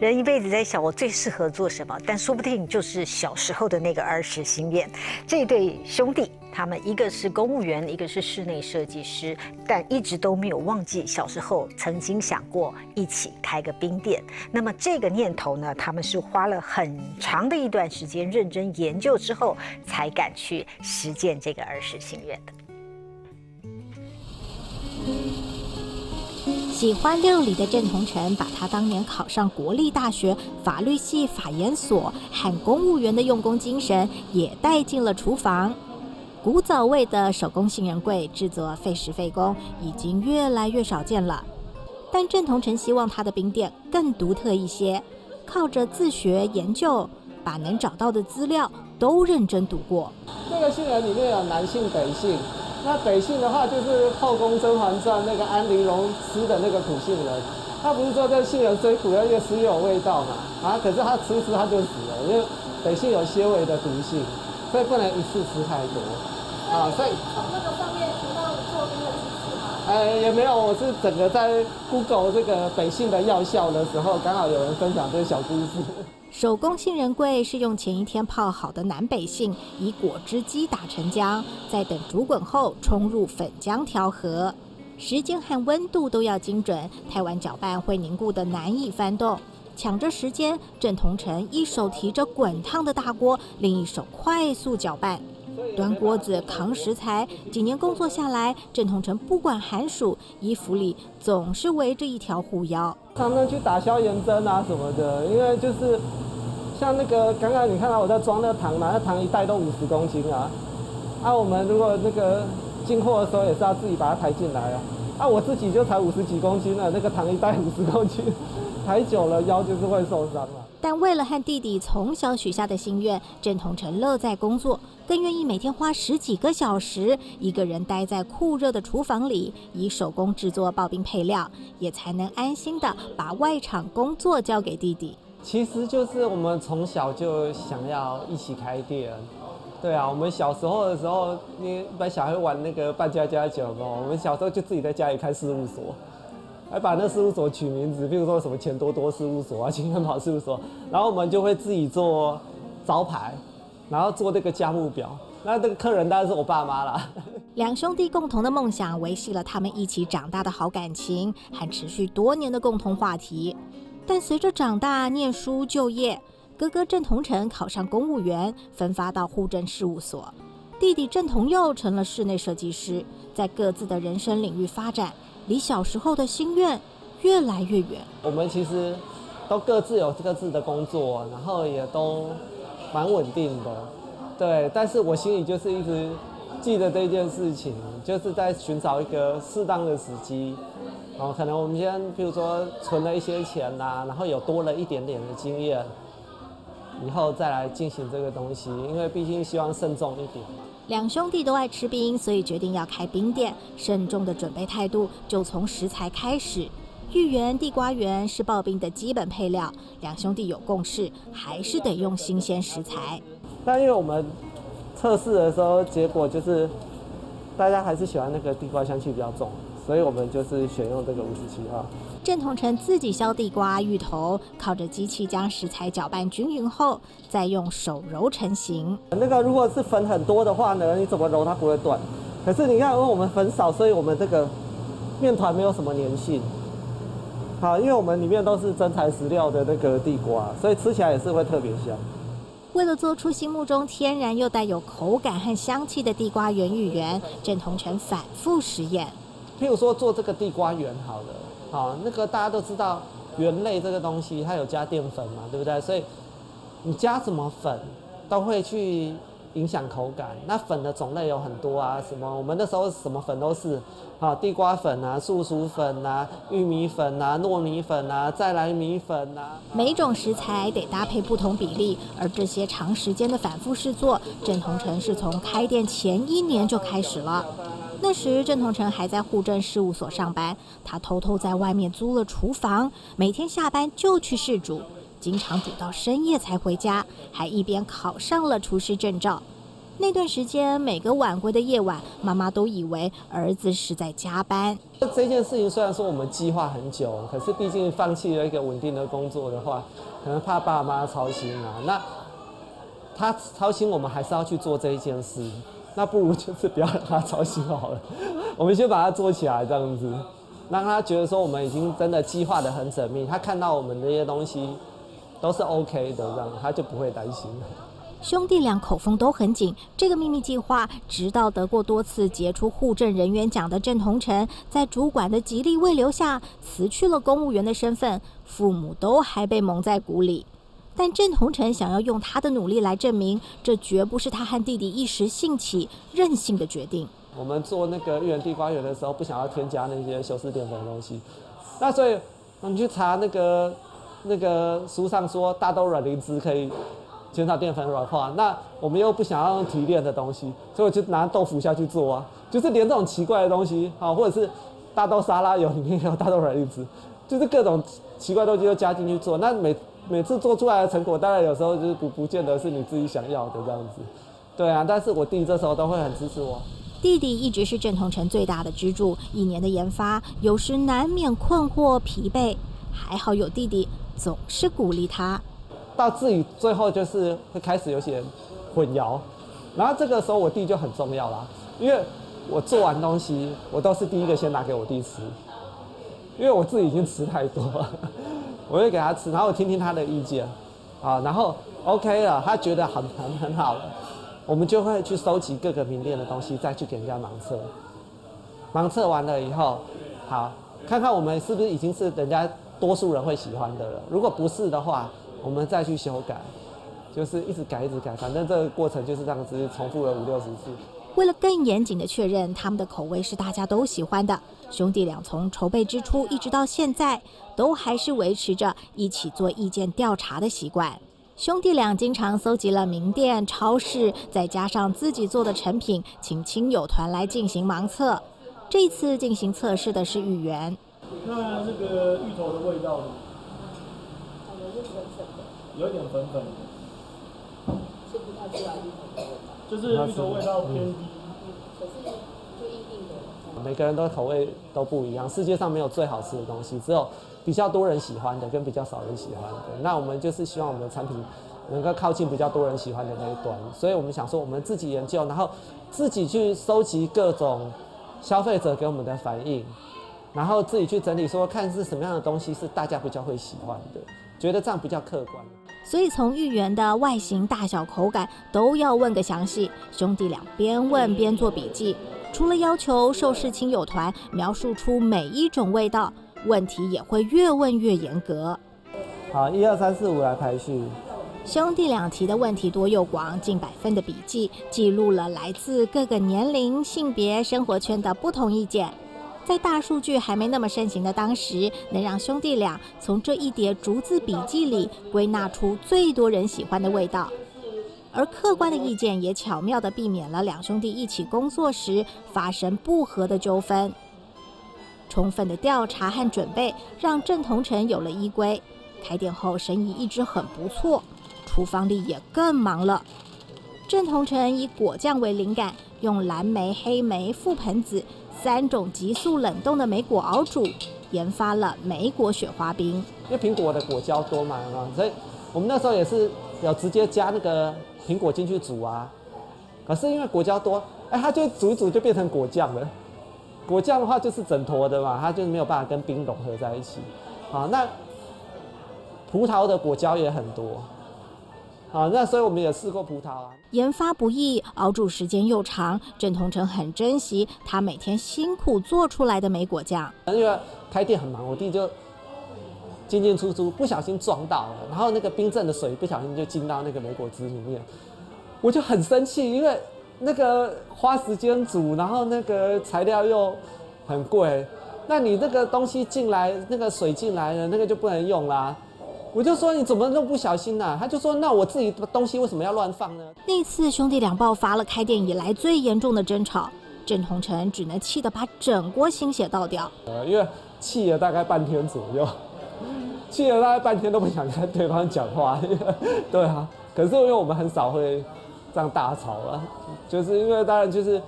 人一辈子在想我最适合做什么，但说不定就是小时候的那个儿时心愿。这对兄弟，他们一个是公务员，一个是室内设计师，但一直都没有忘记小时候曾经想过一起开个冰店。那么这个念头呢，他们是花了很长的一段时间认真研究之后，才敢去实践这个儿时心愿的。 喜欢料理的郑同成，把他当年考上国立大学法律系法研所和公务员的用工精神也带进了厨房。古早味的手工杏仁桂制作费时费工，已经越来越少见了。但郑同成希望他的冰店更独特一些，靠着自学研究，把能找到的资料都认真读过。这个杏仁里面有南杏、北杏。 那北杏的话，就是后宫甄嬛传那个安陵容吃的那个苦杏仁，他不是说这杏仁虽苦，而且死有味道嘛？啊，可是他吃一吃他就死了，因为北杏有些微的毒性，所以不能一次吃太多。啊，所以从那个上面学到做冰的知识吗？也没有，我是整个在 Google 这个北杏的药效的时候，刚好有人分享这个小故事。手工杏仁桂是用前一天泡好的南北杏，以果汁机打成浆，再等煮滚后冲入粉浆调和，时间和温度都要精准，太晚搅拌会凝固的难以翻动。抢着时间，郑同成一手提着滚烫的大锅，另一手快速搅拌，端锅子扛食材。几年工作下来，郑同成不管寒暑，衣服里总是围着一条护腰。 常常去打消炎针啊什么的，因为就是像那个刚刚你看到我在装那糖嘛，那糖一袋都50公斤啊。啊，我们如果那个进货的时候也是要自己把它抬进来啊。啊，我自己就才50几公斤了，那个糖一袋50公斤，抬久了腰就是会受伤了。但为了和弟弟从小许下的心愿，郑同成乐在工作，更愿意每天花10几个小时一个人待在酷热的厨房里，以手工制作刨冰配料，也才能安心的把外场工作交给弟弟。其实就是我们从小就想要一起开店，对啊，我们小时候的时候，你把小孩玩那个扮家家酒嘛，我们小时候就自己在家里开事务所。 还把那事务所取名字，比如说什么钱多多事务所啊、金元宝事务所，然后我们就会自己做招牌，然后做那个价目表。那这个客人当然是我爸妈啦。两兄弟共同的梦想维系了他们一起长大的好感情，还持续多年的共同话题。但随着长大、念书、就业，哥哥郑同成考上公务员，分发到户政事务所；弟弟郑同佑成了室内设计师，在各自的人生领域发展。 离小时候的心愿越来越远。我们其实都各自有各自的工作，然后也都蛮稳定的，对。但是我心里就是一直记得这件事情，就是在寻找一个适当的时机。然后可能我们先，比如说存了一些钱呐、啊，然后有多了一点点的经验，以后再来进行这个东西，因为毕竟希望慎重一点。 两兄弟都爱吃冰，所以决定要开冰店。慎重的准备态度就从食材开始。芋圆、地瓜圆是刨冰的基本配料，两兄弟有共识，还是得用新鲜食材。但因为我们测试的时候，结果就是大家还是喜欢那个地瓜香气比较重，所以我们就是选用这个57号。郑同成自己削地瓜、芋头，靠着机器将食材搅拌均匀后，再用手揉成型。那个如果是粉很多的话呢，你怎么揉它不会断？可是你看，因为我们粉少，所以我们这个面团没有什么粘性。好，因为我们里面都是真材实料的那个地瓜，所以吃起来也是会特别香。为了做出心目中天然又带有口感和香气的地瓜圆芋圆，郑同成反复实验。譬如说做这个地瓜圆好了。 好，那个大家都知道，原类这个东西它有加淀粉嘛，对不对？所以你加什么粉都会去影响口感。那粉的种类有很多啊，什么我们那时候什么粉都是，啊，地瓜粉啊、素薯粉啊、玉米粉啊、糯米粉啊、再来米粉啊。每种食材得搭配不同比例，而这些长时间的反复试做，郑同成是从开店前1年就开始了。 那时，郑同成还在户政事务所上班，他偷偷在外面租了厨房，每天下班就去试煮，经常煮到深夜才回家，还一边考上了厨师证照。那段时间，每个晚归的夜晚，妈妈都以为儿子是在加班。这件事情虽然说我们计划很久，可是毕竟放弃了一个稳定的工作的话，可能怕爸妈操心啊。那他操心，我们还是要去做这一件事。那不如就是不要让他操心好了，我们先把它做起来，这样子，让他觉得说我们已经真的计划得很缜密，他看到我们这些东西都是 OK 的，这样他就不会担心了。 兄弟俩口风都很紧，这个秘密计划直到得过多次杰出护政人员奖的郑同成，在主管的极力慰留下，辞去了公务员的身份，父母都还被蒙在鼓里。但郑同成想要用他的努力来证明，这绝不是他和弟弟一时兴起任性的决定。我们做那个芋圆地瓜圆的时候，不想要添加那些修饰淀粉的东西，那所以我们去查那个书上说大豆卵磷脂可以 减少淀粉软化，那我们又不想要用提炼的东西，所以我就拿豆腐下去做啊，就是连这种奇怪的东西啊，或者是大豆沙拉油里面有大豆软磷脂，就是各种奇怪的东西都加进去做。那每次做出来的成果，当然有时候就是不见得是你自己想要的这样子，对啊。但是我弟这时候都会很支持我。 弟弟一直是郑同成最大的支柱，1年的研发有时难免困惑疲惫，还好有弟弟总是鼓励他。 到自己最后就是会开始有些混淆，然后这个时候我弟就很重要啦，因为我做完东西，我都是第一个先拿给我弟吃，因为我自己已经吃太多了，我会给他吃，然后我听听他的意见，啊，然后 OK 了，他觉得很好了，我们就会去收集各个名店的东西，再去给人家盲测，盲测完了以后，好看看我们是不是已经是人家多数人会喜欢的了，如果不是的话， 我们再去修改，就是一直改，反正这个过程就是这样子，重复了50-60次。为了更严谨的确认他们的口味是大家都喜欢的，兄弟俩从筹备之初一直到现在，都还是维持着一起做意见调查的习惯。兄弟俩经常搜集了名店、超市，再加上自己做的成品，请亲友团来进行盲测。这次进行测试的是芋圆，那这个芋头的味道呢？ 有点粉粉的，吃不太出来芋头的味道，就是芋头味道偏低，可是就硬硬的。每个人的口味都不一样，世界上没有最好吃的东西，只有比较多人喜欢的跟比较少人喜欢的。那我们就是希望我们的产品能够靠近比较多人喜欢的那一端，所以我们想说我们自己研究，然后自己去收集各种消费者给我们的反应，然后自己去整理说看是什么样的东西是大家比较会喜欢的。 觉得这样比较客观，所以从芋圆的外形、大小、口感都要问个详细。兄弟俩边问边做笔记，除了要求受试亲友团描述出每一种味道，问题也会越问越严格。好，1、2、3、4、5来排序。兄弟俩提的问题多又广，近100份的笔记记录了来自各个年龄、性别、生活圈的不同意见。 在大数据还没那么盛行的当时，能让兄弟俩从这一叠逐字笔记里归纳出最多人喜欢的味道，而客观的意见也巧妙地避免了两兄弟一起工作时发生不和的纠纷。充分的调查和准备让郑同成有了依归，开店后生意一直很不错，厨房里也更忙了。郑同成以果酱为灵感，用蓝莓、黑莓、覆盆子 3种急速冷冻的莓果熬煮，研发了莓果雪花冰。因为苹果的果胶多嘛，所以我们那时候也是有直接加那个苹果进去煮啊。可是因为果胶多，它就煮一煮就变成果酱了。果酱的话就是整坨的嘛，它就没有办法跟冰融合在一起。好，那葡萄的果胶也很多。 好，那所以我们也试过葡萄啊。研发不易，熬煮时间又长，郑同成很珍惜他每天辛苦做出来的莓果酱。因为开店很忙，我弟就进进出出，不小心撞到了，然后那个冰镇的水不小心就进到那个莓果汁里面，我就很生气，因为那个花时间煮，然后那个材料又很贵，那你那个东西进来，那个水进来了，那个就不能用啦。 我就说你怎么那么不小心啊？他就说那我自己的东西为什么要乱放呢？那次兄弟俩爆发了开店以来最严重的争吵，郑同成只能气得把整锅心血倒掉。因为气了大概半天左右，气了大概半天都不想跟对方讲话。对啊，可是因为我们很少会这样大吵了，就是因为当然就是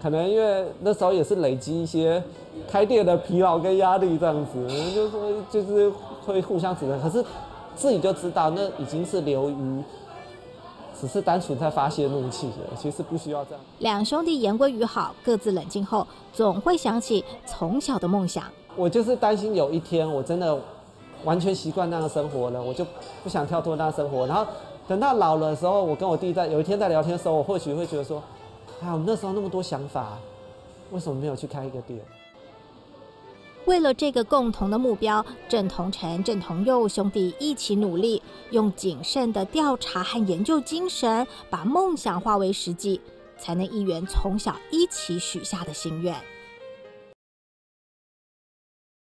可能因为那时候也是累积一些开店的疲劳跟压力这样子，就是会互相指责，可是自己就知道那已经是流于。 只是单纯在发泄怒气了，其实不需要这样。两兄弟言归于好，各自冷静后，总会想起从小的梦想。我就是担心有一天我真的完全习惯那样的生活了，我就不想跳脱那样的生活。然后等到老了的时候，我跟我弟有一天在聊天的时候，我或许会觉得说，哎，我们那时候那么多想法，为什么没有去开一个店？ 为了这个共同的目标，郑同成、郑同佑兄弟一起努力，用谨慎的调查和研究精神，把梦想化为实际，才能一圆从小一起许下的心愿。